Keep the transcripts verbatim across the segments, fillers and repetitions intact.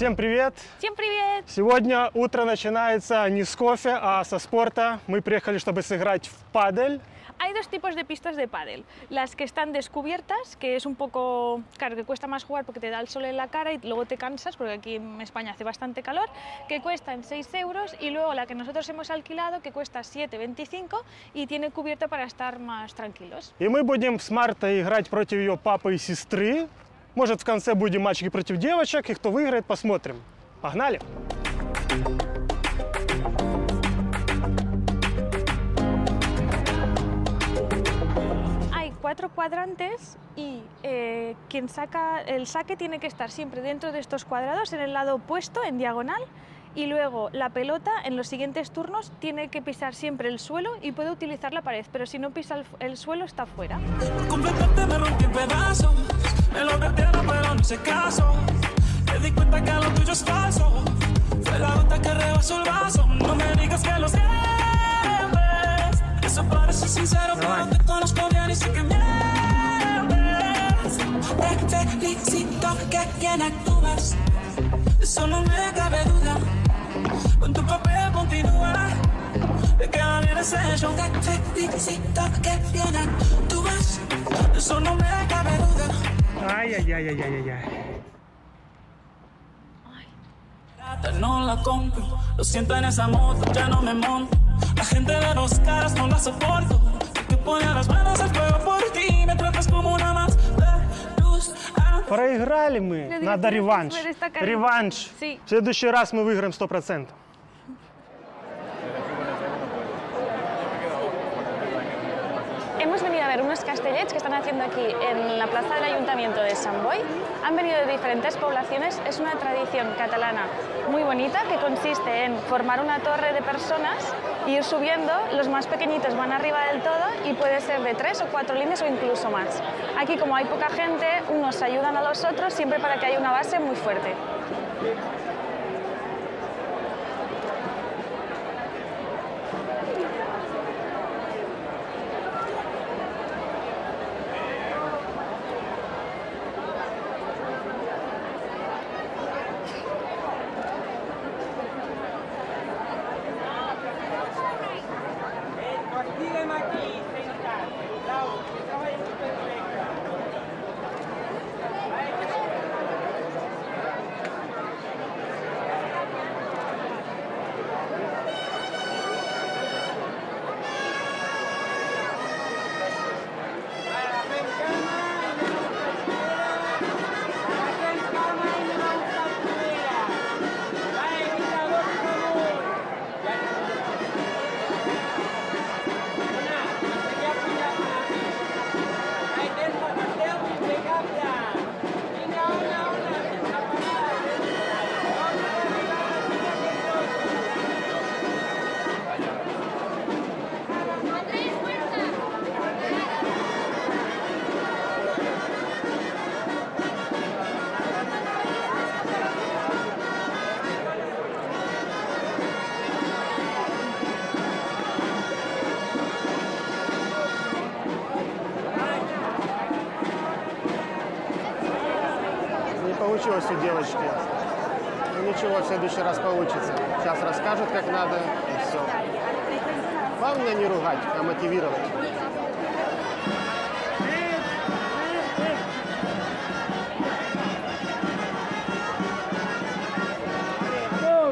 Всем привет! Всем привет! Сегодня утро начинается не с кофе, а со спорта. Мы приехали, чтобы сыграть в падель. Hay dos tipos de pistas de pádel, las que están descubiertas, que es un poco, claro, que cuesta más jugar porque te da el sol en la cara y luego te cansas, porque aquí en España hace bastante calor, que cuestan seis euros, y luego la que nosotros hemos alquilado, que cuesta siete veinticinco y tiene cubierta para estar más tranquilos. Y мы будем с Мартой играть против ее папы и сестры. Может, в конце будем мальчики против девочек, и кто выиграет, посмотрим. Погнали! Cuatro cuadrantes y eh, quien saca el saque tiene que estar siempre dentro de estos cuadrados, en el lado opuesto, en diagonal, y luego la pelota en los siguientes turnos tiene que pisar siempre el suelo y puede utilizar la pared, pero si no pisa el, el suelo está fuera. Eso parece sincero, pero no te conozco bien y sé que mientes. Te felicito que bien actúas, eso no me cabe duda. Con tu papel continúa, de qué manera es ello. Te felicito que bien actúas, eso no me cabe duda. Ay, ay, ay, ay, ay, ay. No la compro, lo siento, en esa moto ya no me monto. La gente de los caras no la soporto. Que pone las manos al fuego por ti, me tratas como una más de luz. Проиграли мы, надо реванш. Реванш. В следующий раз мы выиграем сто процентов. Hemos venido a ver unos castellets que están haciendo aquí en la plaza del Ayuntamiento de Sant Boi. Han venido de diferentes poblaciones. Es una tradición catalana muy bonita que consiste en formar una torre de personas e ir subiendo. Los más pequeñitos van arriba del todo y puede ser de tres o cuatro líneas o incluso más. Aquí, como hay poca gente, unos ayudan a los otros siempre para que haya una base muy fuerte. Получилось у девочки. Ну ничего, в следующий раз получится. Сейчас расскажут, как надо, и все. Главное не ругать, а мотивировать. Oh!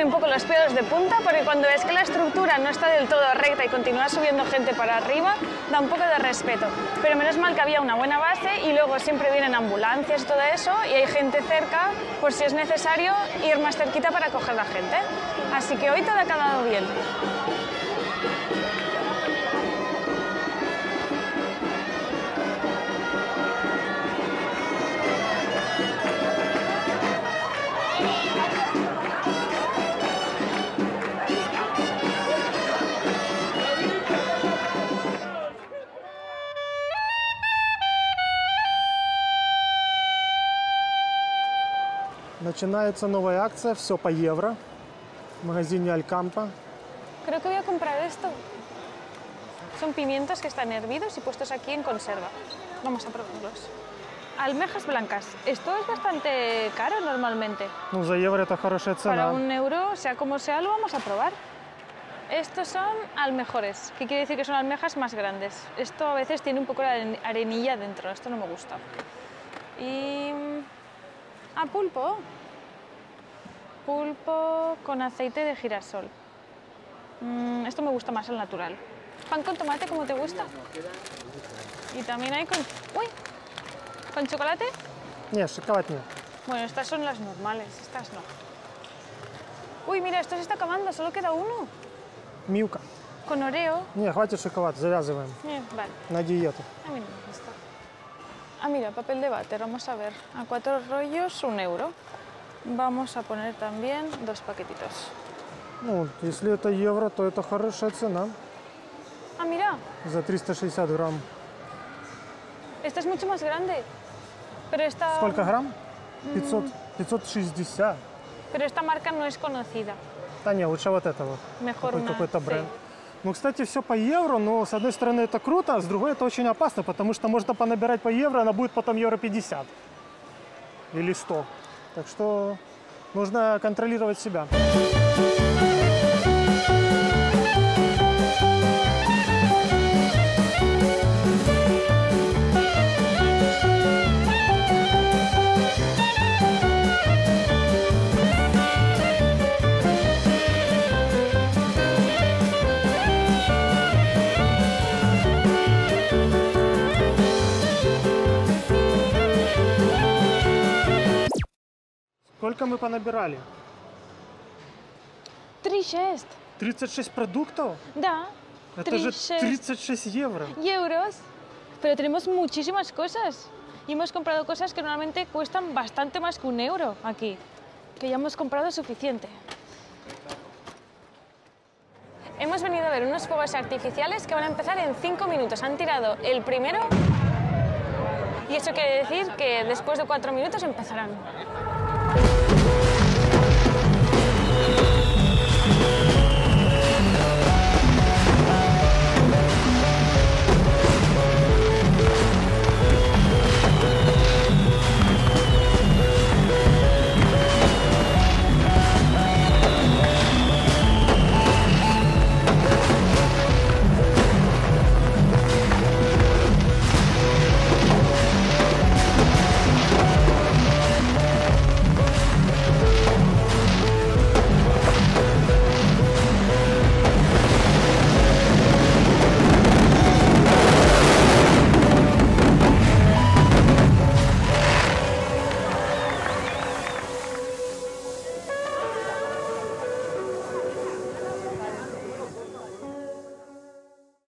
pone un poco los pelos de punta, porque cuando ves que la estructura no está del todo recta y continúa subiendo gente para arriba, da un poco de respeto. Pero menos mal que había una buena base y luego siempre vienen ambulancias y todo eso, y hay gente cerca por si es necesario ir más cerquita para coger la gente. Así que hoy todo ha quedado bien. Начинается новая акция, все по евро, в магазине Alcampo. Creo que voy a comprar esto. Son pimientos que están hervidos y puestos aquí en conserva. Vamos a probarlos. Almejas blancas. Esto es bastante caro normalmente. Ну, за евро это хорошая цена. Para un euro, sea como sea, lo vamos a probar. Estos son almejores, que quiere decir que son almejas más grandes. Esto a veces tiene un poco de arenilla dentro, esto no me gusta. Y... ah, pulpo. Pulpo con aceite de girasol. Mm, esto me gusta más, el natural. Pan con tomate, como te gusta. Y también hay con... uy, ¿con chocolate? No, chocolate no. Bueno, estas son las normales, estas no. Uy, mira, esto se está acabando, solo queda uno. Milka. Con Oreo. No, хватит chocolate, завязываем. Vale. На диету. A mí no me gusta. Ah, mira, papel de váter, vamos a ver. A cuatro rollos, un euro. Vamos a poner también dos paquetitos. Ну, если это евро, то это хорошая цена. Ah, mira. За trescientos sesenta gramos. Esta es mucho más grande. Pero esta... ¿Cuántos gramos? quinientos sesenta. Pero esta marca no es conocida. Да не, лучше вот это вот. Mejor una... Какой-то бренд. Ну, кстати, все по евро, но с одной стороны это круто, а с другой это очень опасно, потому что можно понабирать по евро, она будет потом евро пятьдесят или сто. Так что нужно контролировать себя. Сколько мы понабирали? тридцать шесть. тридцать шесть продуктов? Да. Это тридцать шесть. Же тридцать шесть евро. Euros. Pero tenemos muchísimas cosas. Y hemos comprado cosas que normalmente cuestan bastante más que un euro aquí. Que ya hemos comprado suficiente. Hemos venido a ver unos fuegos artificiales que van a empezar en cinco minutos. Han tirado el primero. Y eso quiere decir que después de cuatro minutos empezarán.